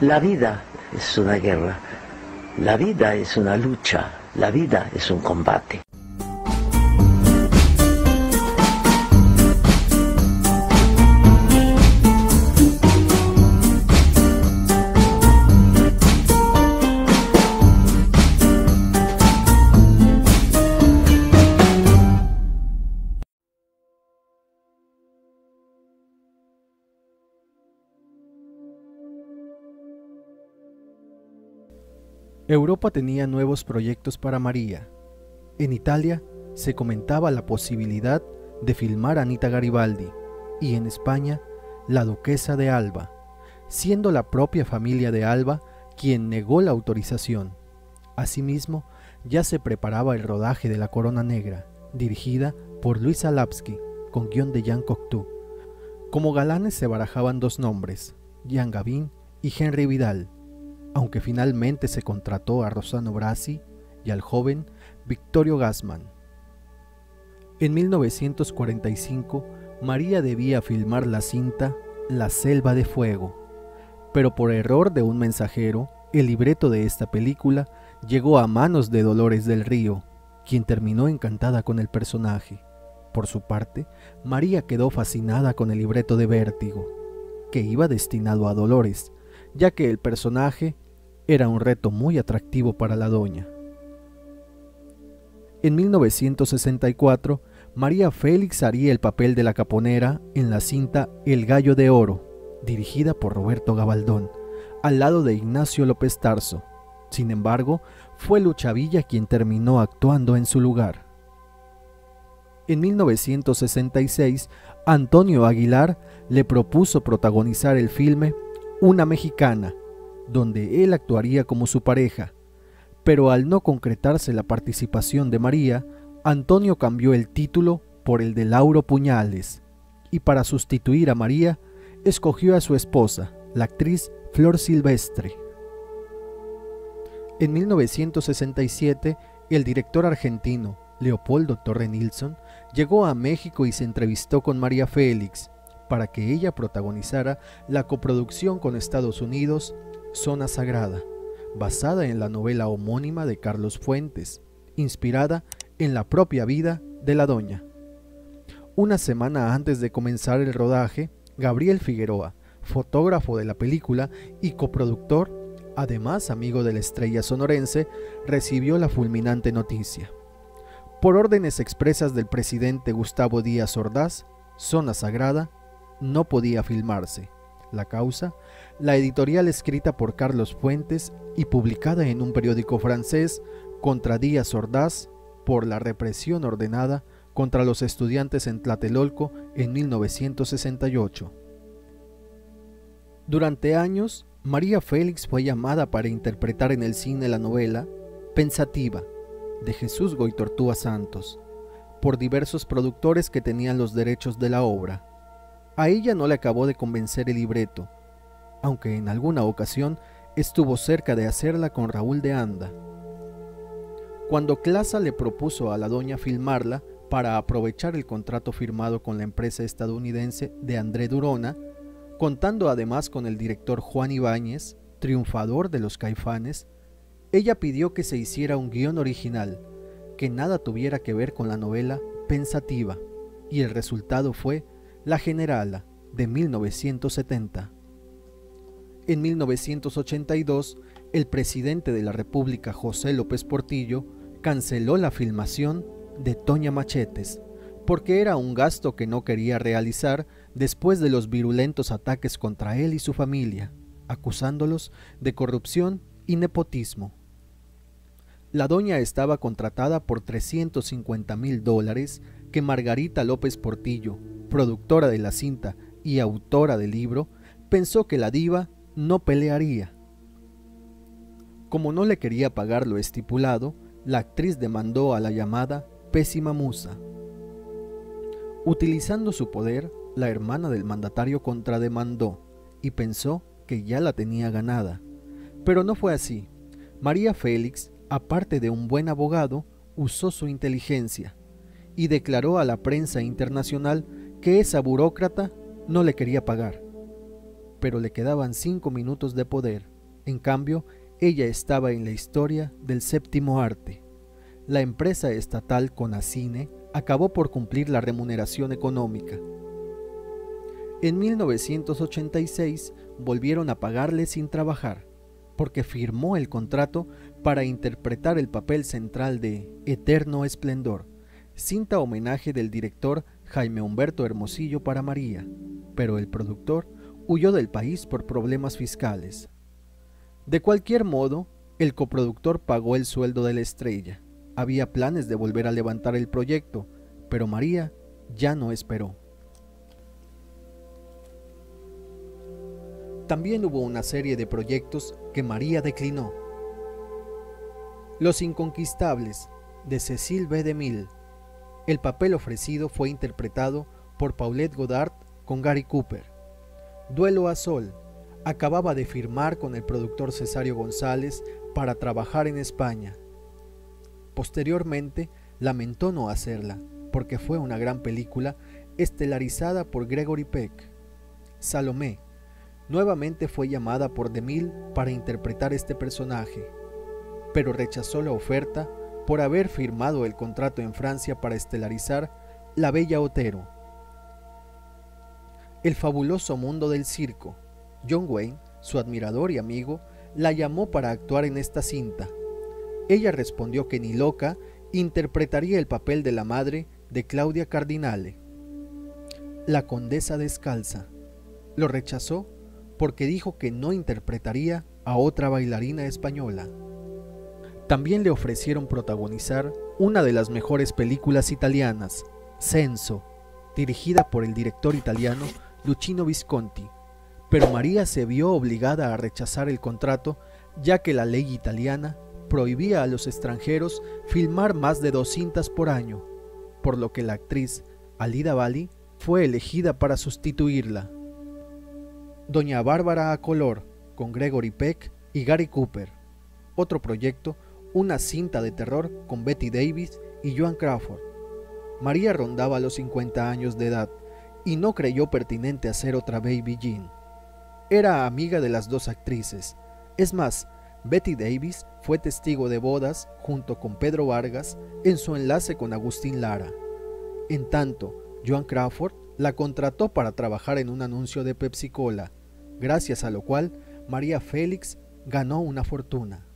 La vida es una guerra, la vida es una lucha, la vida es un combate. Europa tenía nuevos proyectos para María. En Italia se comentaba la posibilidad de filmar a Anita Garibaldi y en España la duquesa de Alba, siendo la propia familia de Alba quien negó la autorización. Asimismo, ya se preparaba el rodaje de La Corona Negra, dirigida por Luis Alapsky, con guión de Jean Cocteau. Como galanes se barajaban dos nombres, Jean Gabin y Henry Vidal, aunque finalmente se contrató a Rossano Brazzi y al joven Vittorio Gassman. En 1945, María debía filmar la cinta La Selva de Fuego, pero por error de un mensajero, el libreto de esta película llegó a manos de Dolores del Río, quien terminó encantada con el personaje. Por su parte, María quedó fascinada con el libreto de Vértigo, que iba destinado a Dolores, ya que el personaje era un reto muy atractivo para la doña. En 1964, María Félix haría el papel de la caponera en la cinta El gallo de oro, dirigida por Roberto Gavaldón, al lado de Ignacio López Tarso. Sin embargo, fue Lucha Villa quien terminó actuando en su lugar. En 1966, Antonio Aguilar le propuso protagonizar el filme Una mexicana, donde él actuaría como su pareja, pero al no concretarse la participación de María, Antonio cambió el título por el de Lauro Puñales, y para sustituir a María, escogió a su esposa, la actriz Flor Silvestre. En 1967, el director argentino Leopoldo Torre Nilsson llegó a México y se entrevistó con María Félix, para que ella protagonizara la coproducción con Estados Unidos, Zona Sagrada, basada en la novela homónima de Carlos Fuentes, inspirada en la propia vida de la doña. Una semana antes de comenzar el rodaje, Gabriel Figueroa, fotógrafo de la película y coproductor, además amigo de la estrella sonorense, recibió la fulminante noticia. Por órdenes expresas del presidente Gustavo Díaz Ordaz, Zona Sagrada no podía filmarse. La causa, la editorial escrita por Carlos Fuentes y publicada en un periódico francés contra Díaz Ordaz por la represión ordenada contra los estudiantes en Tlatelolco en 1968. Durante años, María Félix fue llamada para interpretar en el cine la novela Pensativa, de Jesús Goytortúa Santos, por diversos productores que tenían los derechos de la obra. A ella no le acabó de convencer el libreto, aunque en alguna ocasión estuvo cerca de hacerla con Raúl de Anda. Cuando Clasa le propuso a la doña filmarla para aprovechar el contrato firmado con la empresa estadounidense de André Durona, contando además con el director Juan Ibáñez, triunfador de los Caifanes, ella pidió que se hiciera un guión original, que nada tuviera que ver con la novela Pensativa, y el resultado fue La Generala, de 1970. En 1982, el presidente de la República, José López Portillo, canceló la filmación de Toña Machetes, porque era un gasto que no quería realizar después de los virulentos ataques contra él y su familia, acusándolos de corrupción y nepotismo. La doña estaba contratada por $350.000 que Margarita López Portillo, productora de la cinta y autora del libro, pensó que la diva no pelearía. Como no le quería pagar lo estipulado, la actriz demandó a la llamada pésima musa. Utilizando su poder, la hermana del mandatario contrademandó y pensó que ya la tenía ganada. Pero no fue así. María Félix, aparte de un buen abogado, usó su inteligencia y declaró a la prensa internacional que esa burócrata no le quería pagar. pero le quedaban 5 minutos de poder. En cambio, ella estaba en la historia del séptimo arte. La empresa estatal Conacine acabó por cumplir la remuneración económica. En 1986 volvieron a pagarle sin trabajar, porque firmó el contrato para interpretar el papel central de Eterno Esplendor, cinta homenaje del director Jaime Humberto Hermosillo para María, pero el productor huyó del país por problemas fiscales. De cualquier modo, el coproductor pagó el sueldo de la estrella. Había planes de volver a levantar el proyecto, pero María ya no esperó. También hubo una serie de proyectos que María declinó. Los Inconquistables, de Cecil B. DeMille. El papel ofrecido fue interpretado por Paulette Goddard con Gary Cooper. Duelo a Sol. Acababa de firmar con el productor Cesario González para trabajar en España. Posteriormente, lamentó no hacerla, porque fue una gran película estelarizada por Gregory Peck. Salomé. Nuevamente fue llamada por DeMille para interpretar este personaje, pero rechazó la oferta por haber firmado el contrato en Francia para estelarizar La Bella Otero. El fabuloso mundo del circo. John Wayne, su admirador y amigo, la llamó para actuar en esta cinta. Ella respondió que ni loca interpretaría el papel de la madre de Claudia Cardinale. La Condesa Descalza. Lo rechazó porque dijo que no interpretaría a otra bailarina española. También le ofrecieron protagonizar una de las mejores películas italianas, Censo, dirigida por el director italiano Luchino Visconti, pero María se vio obligada a rechazar el contrato, ya que la ley italiana prohibía a los extranjeros filmar más de 2 cintas por año, por lo que la actriz Alida Valli fue elegida para sustituirla. Doña Bárbara a color, con Gregory Peck y Gary Cooper. Otro proyecto, una cinta de terror con Betty Davis y Joan Crawford. María rondaba los 50 años de edad y no creyó pertinente hacer otra Baby Jean. Era amiga de las dos actrices. Es más, Betty Davis fue testigo de bodas junto con Pedro Vargas en su enlace con Agustín Lara. En tanto, Joan Crawford la contrató para trabajar en un anuncio de Pepsi-Cola, gracias a lo cual María Félix ganó una fortuna.